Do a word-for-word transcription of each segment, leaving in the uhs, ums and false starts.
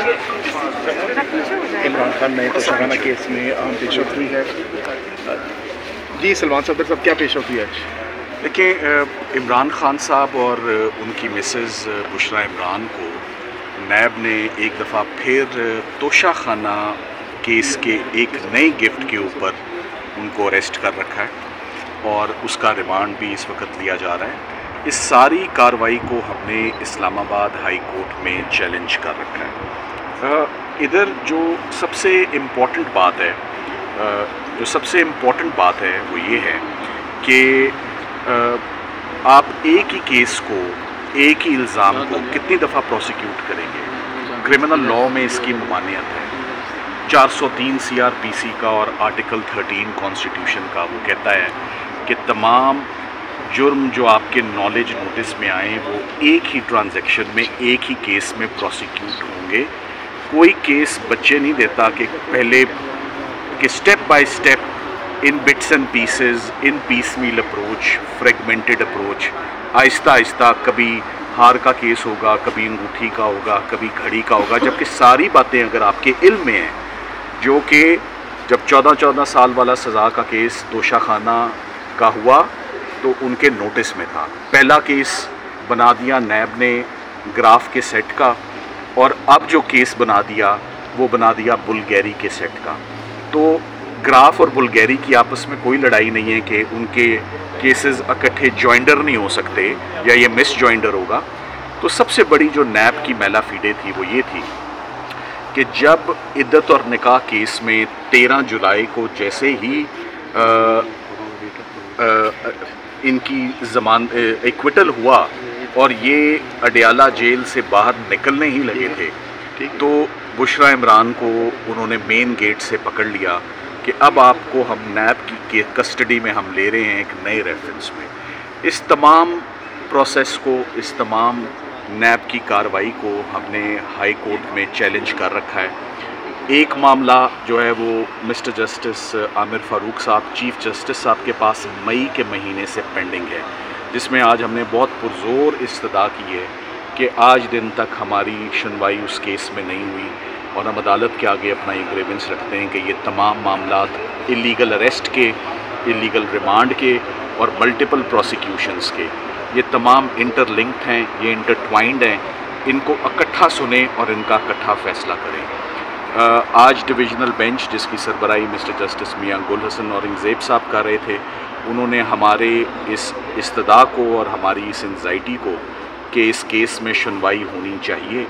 इमरान खान नए तोशा खाना केस में अहम पेशरफ हुई है जी। सलमान सफदर साहब क्या पेशरफ हुई है? देखिए, इमरान खान साहब और उनकी मिसेस बुशरा इमरान को नैब ने एक दफ़ा फिर तोशा खाना केस के एक नए गिफ्ट के ऊपर उनको अरेस्ट कर रखा है और उसका रिमांड भी इस वक्त लिया जा रहा है। इस सारी कार्रवाई को हमने इस्लामाबाद हाई कोर्ट में चैलेंज कर रखा है। इधर जो सबसे इम्पॉर्टेंट बात है जो सबसे इम्पॉर्टेंट बात है वो ये है कि आप एक ही केस को, एक ही इल्ज़ाम को कितनी दफ़ा प्रोसिक्यूट करेंगे। क्रिमिनल लॉ में इसकी ममानियत है। चार सौ तीन सी आर पी सी का और आर्टिकल तेरह कॉन्स्टिट्यूशन का वो कहता है कि तमाम जुर्म जो आपके नॉलेज नोटिस में आए वो एक ही ट्रांजैक्शन में, एक ही केस में प्रोसिक्यूट होंगे। कोई केस बच्चे नहीं देता कि पहले कि step by step in bits and pieces, in piecemeal approach, fragmented approach, आहिस्ता आहिस्ता कभी हार का केस होगा, कभी अंगूठी का होगा, कभी घड़ी का होगा। जबकि सारी बातें अगर आपके इल्म में हैं, जो कि जब चौदह चौदह साल वाला सज़ा का केस तोशा खाना का हुआ तो उनके नोटिस में था। पहला केस बना दिया नैब ने ग्राफ के सेट का, और अब जो केस बना दिया वो बना दिया बुल्गेरी के सेट का। तो ग्राफ और बुल्गेरी की आपस में कोई लड़ाई नहीं है कि उनके केसेस इकट्ठे जॉइंडर नहीं हो सकते या ये मिस जॉइंडर होगा। तो सबसे बड़ी जो नैब की मैलाफीडे थी वो ये थी कि जब इद्दत और निकाह केस में तेरह जुलाई को जैसे ही आ, आ, आ, इनकी जमान एक्विटल हुआ और ये अडयाला जेल से बाहर निकलने ही लगे थे तो बुशरा इमरान को उन्होंने मेन गेट से पकड़ लिया कि अब आपको हम नैब की कस्टडी में हम ले रहे हैं एक नए रेफरेंस में। इस तमाम प्रोसेस को, इस तमाम नैब की कार्रवाई को हमने हाई कोर्ट में चैलेंज कर रखा है। एक मामला जो है वो मिस्टर जस्टिस आमिर फ़ारूक साहब, चीफ जस्टिस साहब के पास मई के महीने से पेंडिंग है, जिसमें आज हमने बहुत पुरजोर इस्तदा की है कि आज दिन तक हमारी सुनवाई उस केस में नहीं हुई और हम अदालत के आगे अपना ये ग्रीवेंस रखते हैं कि ये तमाम मामला इलीगल अरेस्ट के, इलीगल रिमांड के और मल्टीपल प्रोसिक्यूशंस के, ये तमाम इंटरलिंक्ड हैं, ये इंटरट्वाइंड हैं। इनको इकट्ठा सुने और इनका इकट्ठा फैसला करें। आज डिविजनल बेंच जिसकी सरबराही mister justice Miangul Hassan Aurangzeb साहब कर रहे थे, उन्होंने हमारे इस इस्तदा को और हमारी इस एंजाइटी को कि इस केस में सुनवाई होनी चाहिए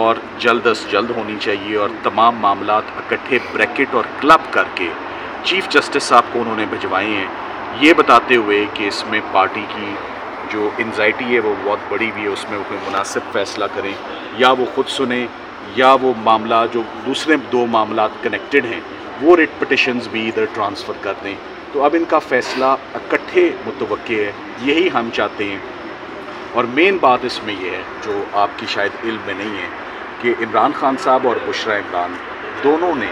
और जल्द अज जल्द होनी चाहिए और तमाम मामला इकट्ठे ब्रैकेट और क्लब करके चीफ जस्टिस साहब को उन्होंने भिजवाए हैं, ये बताते हुए कि इसमें पार्टी की जो एंजाइटी है वो बहुत बड़ी भी है, उसमें वो कोई मुनासिब फ़ैसला करें, या वो ख़ुद सुने या वो मामला जो दूसरे दो मामला कनेक्टेड हैं वो रिट पिटिशन्स भी इधर ट्रांसफ़र कर दें। तो अब इनका फ़ैसला इकट्ठे मुतवक्के है, यही हम चाहते हैं। और मेन बात इसमें यह है जो आपकी शायद इल्म में नहीं है कि इमरान खान साहब और बुशरा इमरान दोनों ने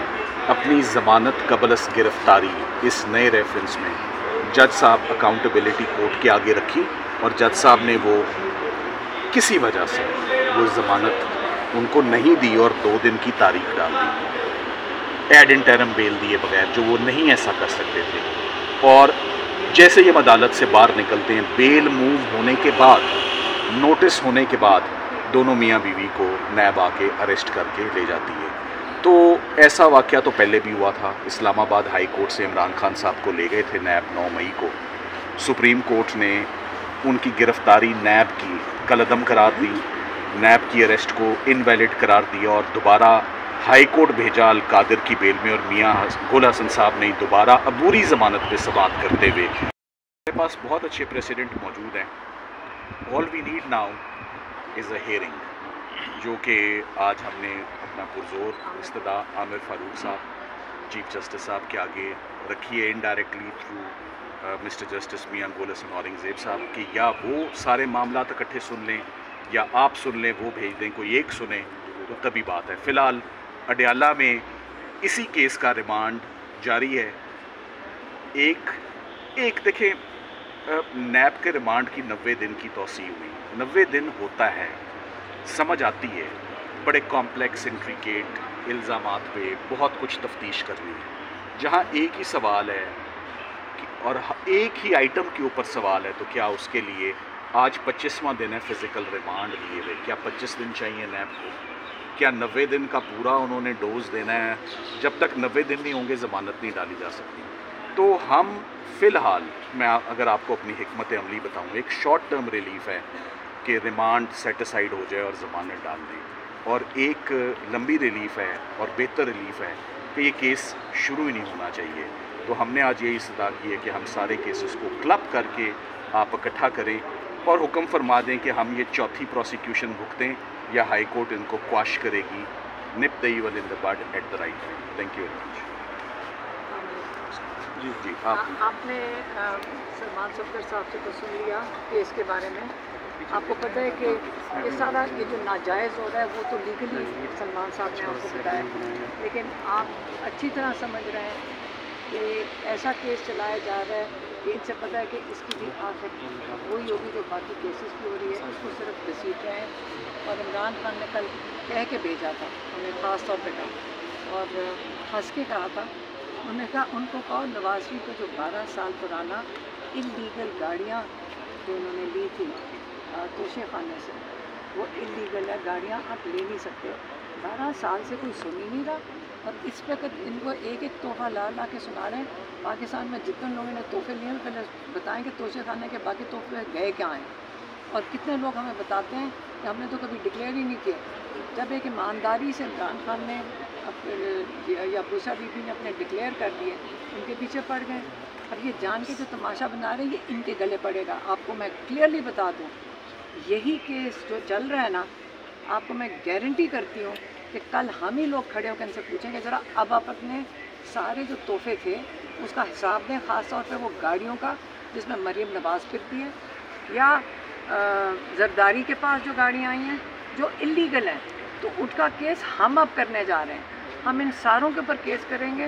अपनी ज़मानत कबलस गिरफ़्तारी इस नए रेफरेंस में जज साहब अकाउंटेबिलिटी कोर्ट के आगे रखी और जज साहब ने वो किसी वजह से वो ज़मानत उनको नहीं दी और दो दिन की तारीख डाल दी, एड इंटरम बेल दिए बगैर, जो वो नहीं ऐसा कर सकते थे। और जैसे ही हम अदालत से बाहर निकलते हैं, बेल मूव होने के बाद, नोटिस होने के बाद, दोनों मियाँ बीवी को नैब आके अरेस्ट करके ले जाती है। तो ऐसा वाक़या तो पहले भी हुआ था, इस्लामाबाद हाई कोर्ट से इमरान खान साहब को ले गए थे नैब नौ मई को। सुप्रीम कोर्ट ने उनकी गिरफ़्तारी नैब की कलअदम करार दी, नैब की अरेस्ट को इनवैलिड करार दिया और दोबारा हाई कोर्ट भेजा अल कादिर की बेल में, और मियां गुल हसन साहब ने दोबारा अबूरी ज़मानत पे सवाल करते हुए। हमारे पास बहुत अच्छे प्रेसिडेंट मौजूद हैं। All we need now is a hearing, जो कि आज हमने अपना पुरजोर इस्तदा आमिर फ़ारूक साहब, चीफ जस्टिस साहब के आगे रखी है, indirectly through mister justice Miangul Hassan Aurangzeb साहब की, या वो सारे मामला इकट्ठे सुन लें या आप सुन लें, वो भेज दें, कोई एक सुने तो तभी बात है। फ़िलहाल अडयाला में इसी केस का रिमांड जारी है। एक एक देखें, नैब के रिमांड की नब्बे दिन की तौसीह हुई, नब्बे दिन होता है, समझ आती है बड़े कॉम्प्लेक्स इंट्रिकेट इल्ज़ाम पे बहुत कुछ तफ्तीश करनी है, जहाँ एक ही सवाल है कि और एक ही आइटम के ऊपर सवाल है, तो क्या उसके लिए आज पच्चीसवां दिन है फ़िज़िकल रिमांड लिए हुए, क्या पच्चीस दिन चाहिए नैब को? क्या नब्बे दिन का पूरा उन्होंने डोज देना है? जब तक नब्बे दिन नहीं होंगे ज़मानत नहीं डाली जा सकती। तो हम फ़िलहाल, मैं अगर आपको अपनी हिकमत अमली बताऊँ, एक शॉर्ट टर्म रिलीफ है कि रिमांड सेटिसाइड हो जाए और ज़मानत डाल दें, और एक लंबी रिलीफ है और बेहतर रिलीफ है कि ये केस शुरू ही नहीं होना चाहिए। तो हमने आज यही सदा की है कि हम सारे केसेस को क्लब करके आप इकट्ठा करें और हुक्म फरमा दें कि हम ये चौथी प्रोसिक्यूशन भुगतें या हाई कोर्ट इनको क्वाश करेगी। Nip the evil in the bud at the right time. Thank you very much. जी जी आप आपने सलमान सफदर साहब से क्वेश्चन लिया केस के बारे में। आपको पता है कि ये सारा ये जो नाजायज़ हो रहा है वो तो लीगली सलमान साहब ने आपको बताया, लेकिन आप अच्छी तरह समझ रहे हैं कि ऐसा केस चलाया जा रहा है। इनसे पता है कि इसकी भी आखिर वही होगी जो बाकी केसेस की हो रही है, उसको सिर्फ घसीट रहे हैं। और इमरान खान ने कल कह के भेजा था, उन्हें ख़ास तौर पर कहा और हंस के कहा था, उन्होंने कहा उनको कहो नवाज़ी को जो बारह साल पुराना इल्लीगल गाड़ियाँ जो उन्होंने ली थी तोशा खाना से, वो इल्लीगल है, गाड़ियाँ आप ले नहीं सकते। बारह साल से कोई सुन ही नहीं रहा और इस पर इनको एक एक तोहफा ला ला के सुना रहे हैं। पाकिस्तान में जितने लोगों ने तोहफे लिए हैं पहले बताएं कि तोशा खाना के बाकी तोहफे गए क्या हैं। और कितने लोग हमें बताते हैं कि हमने तो कभी डिक्लेयर ही नहीं किए, जब एक ईमानदारी से इमरान खान ने या बुशरा बीबी ने अपने डिक्लेयर कर दिए, उनके पीछे पड़ गए। अब ये जान के जो तमाशा बना रहे हैं ये इनके गले पड़ेगा। आपको मैं क्लियरली बता दूं, यही केस जो चल रहा है ना, आपको मैं गारंटी करती हूँ कि कल हम ही लोग खड़े होकर इनसे पूछेंगे ज़रा अब आप अपने सारे जो तोहफे थे उसका हिसाब दें, ख़ास तौर पर वो गाड़ियों का जिसमें मरीम नवाज़ फिरती है या जरदारी के पास जो गाड़ियाँ आई हैं जो इलीगल हैं, तो उनका केस हम अब करने जा रहे हैं। हम इन सारों के ऊपर केस करेंगे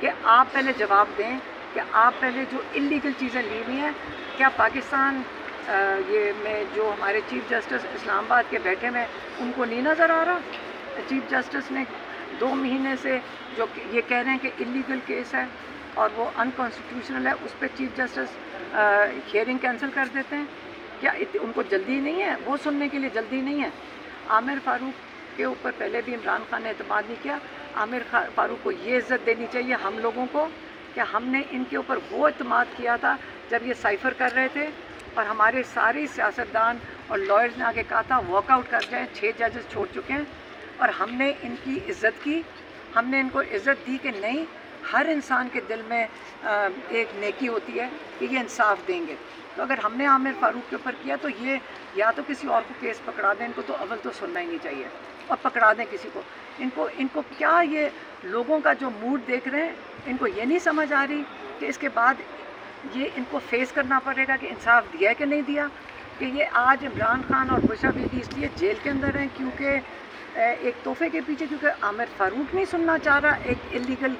कि आप पहले जवाब दें कि आप पहले जो इलीगल चीज़ें ली हुई हैं, क्या पाकिस्तान आ, ये में जो हमारे चीफ जस्टिस इस्लामाबाद के बैठे में उनको नहीं नज़र आ रहा? चीफ जस्टिस ने दो महीने से जो ये कह रहे हैं कि इलीगल केस है और वो अनकॉन्स्टिट्यूशनल है, उस पर चीफ जस्टिस हियरिंग कैंसिल कर देते हैं। क्या इत, उनको जल्दी नहीं है? वो सुनने के लिए जल्दी नहीं है। आमिर फ़ारूक के ऊपर पहले भी इमरान खान ने एतमाद नहीं किया। आमिर फारूक को ये इज़्ज़त देनी चाहिए हम लोगों को कि हमने इनके ऊपर वो एतमाद किया था जब ये साइफ़र कर रहे थे और हमारे सारे सियासतदान और लॉयर्स ने आगे कहा था वॉकआउट कर जाएँ। छः जजेस छोड़ चुके हैं और हमने इनकी इज़्ज़त की, हमने इनको इज़्ज़त दी कि नहीं, हर इंसान के दिल में एक नेकी होती है कि ये इंसाफ देंगे। तो अगर हमने आमिर फ़ारूक के ऊपर किया तो ये या तो किसी और को केस पकड़ा दें, इनको तो अव्वल तो सुनना ही नहीं चाहिए, और पकड़ा दें किसी को। इनको इनको क्या ये लोगों का जो मूड देख रहे हैं, इनको ये नहीं समझ आ रही कि इसके बाद ये इनको फेस करना पड़ेगा कि इंसाफ दिया है कि नहीं दिया। कि ये आज इमरान खान और बुशरा बीबी इसलिए जेल के अंदर हैं क्योंकि एक तोहफे के पीछे, क्योंकि आमिर फ़ारूक नहीं सुनना चाह रहा, एक इलीगल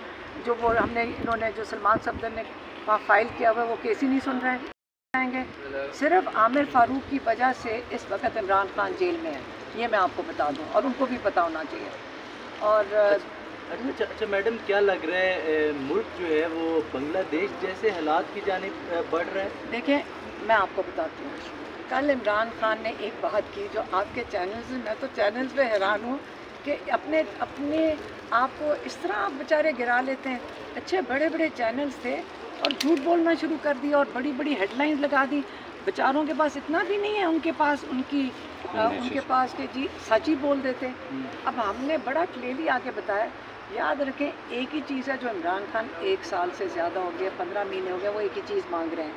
जो वो हमने इन्होंने जो सलमान सफदर ने वहाँ फाइल किया हुआ वो केस ही नहीं सुन रहे हैं। सिर्फ आमिर फ़ारूक की वजह से इस वक्त इमरान खान जेल में है, ये मैं आपको बता दूं, और उनको भी पता होना चाहिए। और अच्छा अच्छा, अच्छा मैडम क्या लग रहा है मुल्क जो है वो बांग्लादेश जैसे हालात की जानिब बढ़ रहा है? देखें मैं आपको बताती हूँ, कल इमरान खान ने एक बात की जो आपके चैनल्स, मैं तो चैनल्स पर हैरान हूँ कि अपने अपने आप को इस तरह आप बेचारे गिरा लेते हैं। अच्छे बड़े बड़े चैनल्स थे और झूठ बोलना शुरू कर दिया और बड़ी बड़ी हेडलाइंस लगा दी। बेचारों के पास इतना भी नहीं है, उनके पास उनकी आ, उनके पास के जी सच ही बोल देते। अब हमने बड़ा क्लियरली आके बताया, याद रखें एक ही चीज़ है जो इमरान खान एक साल से ज़्यादा हो गया, पंद्रह महीने हो गए, वो एक ही चीज़ मांग रहे हैं,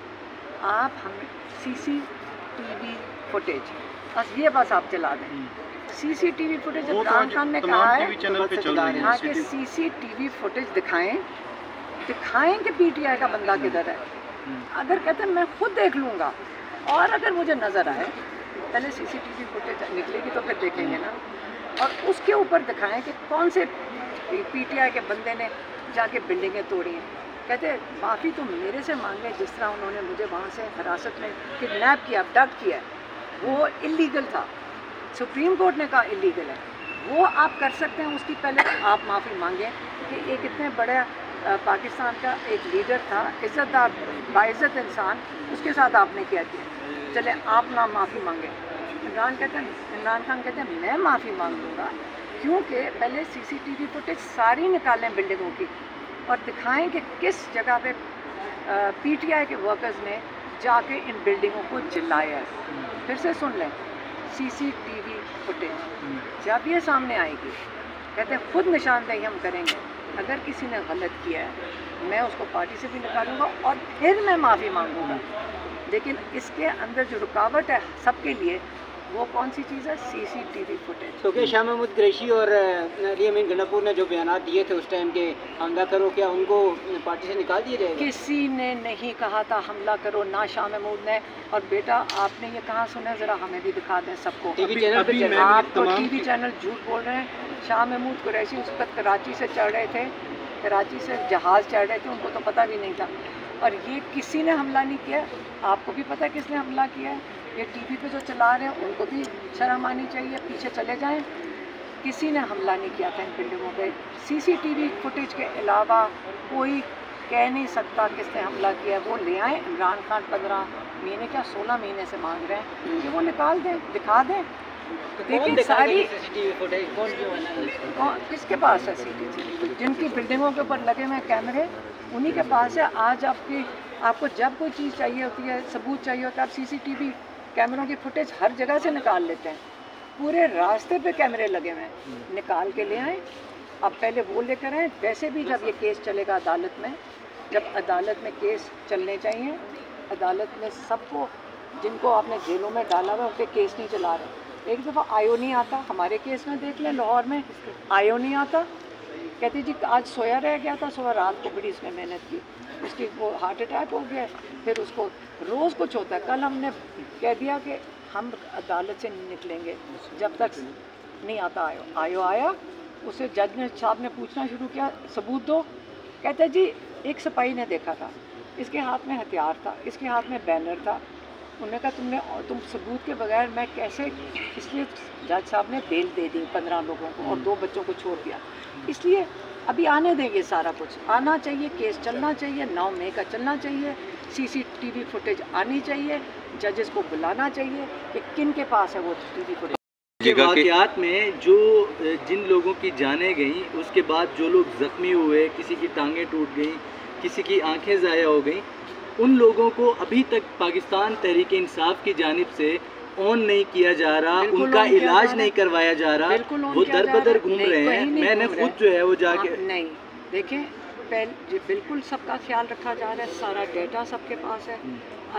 आप हम सीसीटीवी फुटेज, बस ये बस आप चला दें। सीसीटीवी फुटेज इमरान खान ने कहा है कि सीसीटीवी फुटेज दिखाएं, दिखाएं कि पीटीआई का बंदा किधर है। अगर कहते हैं मैं खुद देख लूँगा और अगर मुझे नज़र आए, पहले सीसीटीवी फुटेज निकलेगी तो फिर देखेंगे ना, और उसके ऊपर दिखाएं कि कौन से पीटीआई के बंदे ने जाके बिल्डिंगें तोड़ी हैं। कहते हैं माफ़ी तो मेरे से मांगे जिस तरह उन्होंने मुझे वहाँ से हिरासत में किडनैप किया, अबडक्ट किया, वो इलीगल था। सुप्रीम कोर्ट ने कहा इलीगल है, वो आप कर सकते हैं, उसकी पहले आप माफ़ी मांगें कि एक इतने बड़ा पाकिस्तान का एक लीडर था, इज़्ज़तदार बाइज़्ज़त इंसान, उसके साथ आपने क्या किया। चले आप ना माफ़ी मांगे। इमरान कहते हैं इमरान खान कहते हैं मैं माफ़ी मांग लूँगा, क्योंकि पहले सीसीटीवी फुटेज सारी निकालें बिल्डिंगों की और दिखाएं कि किस जगह पे पीटीआई के वर्कर्स ने जाके इन बिल्डिंगों को जलाया। फिर से सुन लें, सीसीटीवी फुटेज जब ये सामने आएगी, कहते हैं खुद निशानदेही हम करेंगे, अगर किसी ने गलत किया है मैं उसको पार्टी से भी निकालूंगा और फिर मैं माफ़ी मांगूंगा। लेकिन इसके अंदर जो रुकावट है सबके लिए, वो कौन सी चीज़ है? CCTV footage. तो क्या शाह महमूद कुरैशी और अमीन गंडापुर ने जो बयान दिए थे उस टाइम के हमला करो, क्या उनको पार्टी से निकाल दिया जाएगा? किसी ने नहीं कहा था हमला करो, ना शाह महमूद ने। और बेटा आपने ये कहाँ सुना, ज़रा हमें भी दिखा दें सबको। आप तो टी वी चैनल झूठ बोल रहे हैं। शाह महमूद कुरैशी उस पर कराची से चढ़ रहे थे, कराची से जहाज़ चढ़ रहे थे, उनको तो पता भी नहीं था। और ये किसी ने हमला नहीं किया, आपको भी पता है किसने हमला किया है। ये टीवी पे जो चला रहे हैं उनको भी शर्म आनी चाहिए, पीछे चले जाएं। किसी ने हमला नहीं किया था इन बिल्डिंगों पर। सीसीटीवी फुटेज के अलावा कोई कह नहीं सकता किसने हमला किया है। वो ले आए। इमरान खान पंद्रह महीने क्या सोलह महीने से मांग रहे हैं कि वो निकाल दें, दिखा दें। लेकिन सारी किसके पास है? सीसीटीवी जिनकी बिल्डिंगों के ऊपर लगे हुए कैमरे उन्हीं के पास है। आज आपकी आपको जब कोई चीज़ चाहिए होती है, सबूत चाहिए होता है, आप सीसीटीवी कैमरों की फुटेज हर जगह से निकाल लेते हैं। पूरे रास्ते पे कैमरे लगे हुए हैं, निकाल के ले आए। अब पहले वो लेकर आए। वैसे भी जब ये केस चलेगा अदालत में, जब अदालत में केस चलने चाहिए, अदालत में सबको जिनको आपने जेलों में डाला हुआ उन पर केस नहीं चला रहे। एक दफ़ा आयो नहीं आता, हमारे केस में देख लें, लाहौर में आयो नहीं आता, कहते जी आज सोया रह गया था, सुबह रात को बड़ी इसमें मेहनत की, उसकी वो हार्ट अटैक हो गया, फिर उसको रोज़ कुछ होता है। कल हमने कह दिया कि हम अदालत से नहीं निकलेंगे जब तक नहीं आता आयो। आयो आया, उसे जज ने साहब ने पूछना शुरू किया सबूत दो। कहते जी एक सिपाही ने देखा था, इसके हाथ में हथियार था, इसके हाथ में बैनर था। उन्होंने कहा तुमने तुम सबूत के बगैर मैं कैसे, इसलिए जज साहब ने बेल दे दी पंद्रह लोगों को और दो बच्चों को छोड़ दिया। इसलिए अभी आने देंगे, सारा कुछ आना चाहिए, केस चलना चाहिए, नौ मई का चलना चाहिए, सीसीटीवी फुटेज आनी चाहिए, जजेस को बुलाना चाहिए कि किन के पास है वो टीवी फुटेज। वाक़ियात में जो जिन लोगों की जानें गई, उसके बाद जो लोग जख्मी हुए, किसी की टांगें टूट गई, किसी की आँखें ज़ाया हो गई, उन लोगों को अभी तक पाकिस्तान तहरीक इंसाफ की जानिब से ऑन नहीं किया जा रहा, उनका इलाज नहीं करवाया जा रहा, वो दर बदर घूम रहे हैं। मैंने खुद जो है वो जाके नहीं देखें, पहले बिल्कुल सबका ख्याल रखा जा रहा है, सारा डेटा सबके पास है।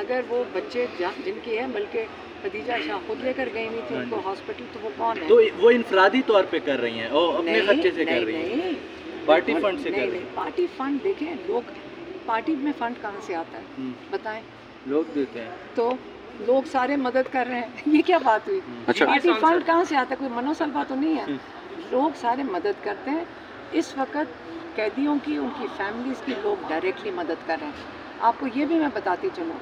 अगर वो बच्चे जिनकी है, बल्कि खदीजा शाह खुद लेकर गई हुई थी उनको हॉस्पिटल, तो वो कौन है? तो वो इंफरादी तौर पर कर रही हैं और अपने खर्चे से कर रही हैं, पार्टी फंड से कर रही हैं। पार्टी फंड देखें, लोग पार्टी में फंड कहाँ से आता है बताएं? लोग देते हैं, तो लोग सारे मदद कर रहे हैं। ये क्या बात हुई? अच्छा, पार्टी फंड कहाँ से आता है? कोई मनोसलबा तो नहीं है। लोग सारे मदद करते हैं। इस वक्त कैदियों की, उनकी फैमिलीज की लोग डायरेक्टली मदद कर रहे हैं। आपको ये भी मैं बताती चलूँ,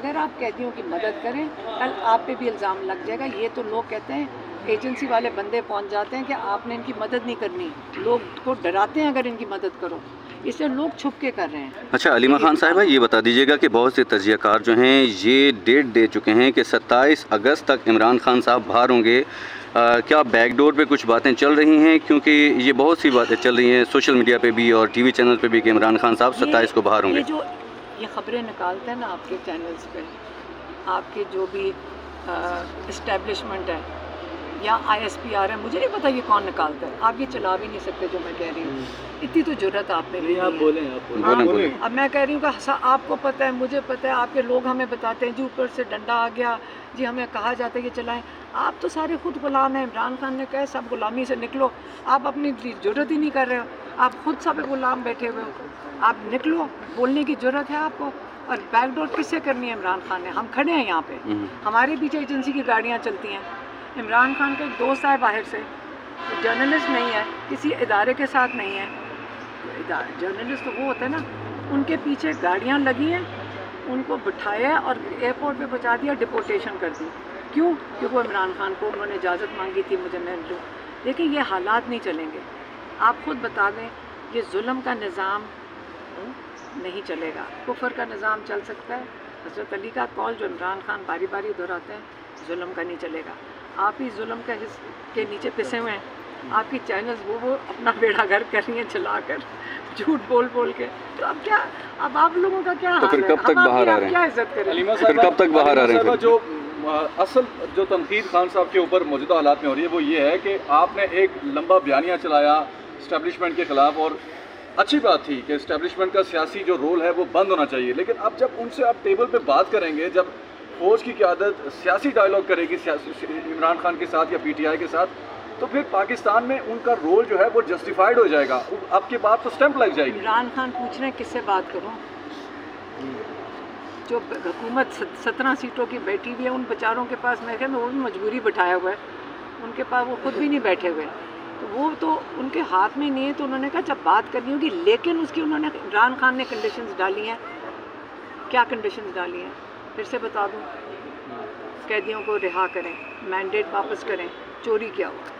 अगर आप कैदियों की मदद करें कल आप पे भी इल्ज़ाम लग जाएगा। ये तो लोग कहते हैं, एजेंसी वाले बंदे पहुंच जाते हैं कि आपने इनकी मदद नहीं करनी, लोग को डराते हैं अगर इनकी मदद करो, इसलिए लोग छुप के कर रहे हैं। अच्छा अलीमा खान साहिबा, ये बता दीजिएगा कि बहुत से तजियाकार जो हैं ये डेट दे चुके हैं कि सत्ताईस अगस्त तक इमरान खान साहब बाहर होंगे। आ, क्या बैकडोर पे कुछ बातें चल रही हैं? क्योंकि ये बहुत सी बातें चल रही हैं सोशल मीडिया पर भी और टी वी चैनल पर भी कि इमरान खान साहब सत्ताईस को बाहर होंगे। जो ये खबरें निकालते हैं ना आपके चैनल्स पर, आपके जो भी इस्टेब्लिशमेंट है या आई एस पी आर है, मुझे नहीं पता ये कौन निकालता है। आप ये चला भी नहीं सकते जो मैं कह रही हूँ, इतनी तो जुर्रत आप में भी नहीं। आप बोलें, आप बोलें, बोलें। अब मैं कह रही हूँ कि आपको पता है, मुझे पता है, आपके लोग हमें बताते हैं जी ऊपर से डंडा आ गया जी, हमें कहा जाता है ये चलाएं। आप तो सारे खुद गुलाम हैं। इमरान खान ने कहा सब गुलामी से निकलो, आप अपनी जुर्रत ही नहीं कर रहे हो, आप खुद सब गुलाम बैठे हुए हो। आप निकलो, बोलने की जुर्रत है आपको। और बैकडोर किससे करनी है? इमरान खान ने। हम खड़े हैं यहाँ पर, हमारे पीछे एजेंसी की गाड़ियाँ चलती हैं। इमरान खान का एक दोस्त है बाहर से, तो जर्नलिस्ट नहीं है, किसी इदारे के साथ नहीं है। जर्नलिस्ट तो वो होता है ना, उनके पीछे गाड़ियाँ लगी हैं, उनको बिठाया और एयरपोर्ट पे पहुँचा दिया, डिपोर्टेशन कर दी। क्यों? क्योंकि वो इमरान खान को उन्होंने इजाज़त मांगी थी, मुझे मैं देखिए ये हालात नहीं चलेंगे। आप ख़ुद बता दें ये जुल्म का निज़ाम नहीं चलेगा, कुफर का निज़ाम चल सकता है। हज़रत अली का कौल जो इमरान खान बारी बारी दोहराते हैं, जुल्म का नहीं चलेगा। आप ही जुल्म का हिस के नीचे पिसे हुए हैं। आपकी चैनल्स वो वो अपना बेड़ा गर्क कर रही हैं चला कर, झूठ बोल बोल के। तो अब क्या, अब आप लोगों का क्या हाल है? कब तक बाहर आ रहे हैं? क्या इज्जत करें? कब तक बाहर आ रहे हैं? जो असल जो तनकीद खान साहब के ऊपर मौजूदा हालात में हो रही है वो ये है कि आपने एक लंबा बयानिया चलाया इस्टेब्लिशमेंट के ख़िलाफ़, और अच्छी बात थी कि इस्टेब्लिशमेंट का सियासी जो रोल है वो बंद होना चाहिए। लेकिन अब जब उनसे आप टेबल पे बात करेंगे, जब फौज की क़यादत सियासी डायलॉग करेगी इमरान खान के साथ या पीटीआई के साथ, तो फिर पाकिस्तान में उनका रोल जो है वो जस्टिफाइड हो जाएगा। आपकी बात तो स्टैंप लग जाएगी। इमरान खान पूछ रहे हैं किससे बात करूँ, जो हुकूमत सत्रह सीटों की बैठी हुई है। उन बेचारों के पास मैं कहता हूँ वो भी मजबूरी बिठाया हुआ है, उनके पास वो खुद भी नहीं बैठे हुए, तो वो तो उनके हाथ में नहीं है। तो उन्होंने कहा जब बात करनी होगी, लेकिन उसकी उन्होंने इमरान खान ने कंडीशंस डाली हैं। क्या कंडीशंस डाली हैं फिर से बता दूँ? कैदियों को रिहा करें, मैंडेट वापस करें, चोरी किया हुआ